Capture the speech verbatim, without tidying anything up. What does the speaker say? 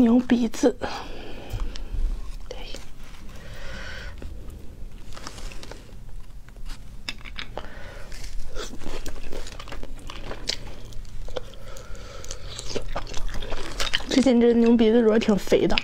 牛鼻子。对，最近这牛鼻子主要挺肥的。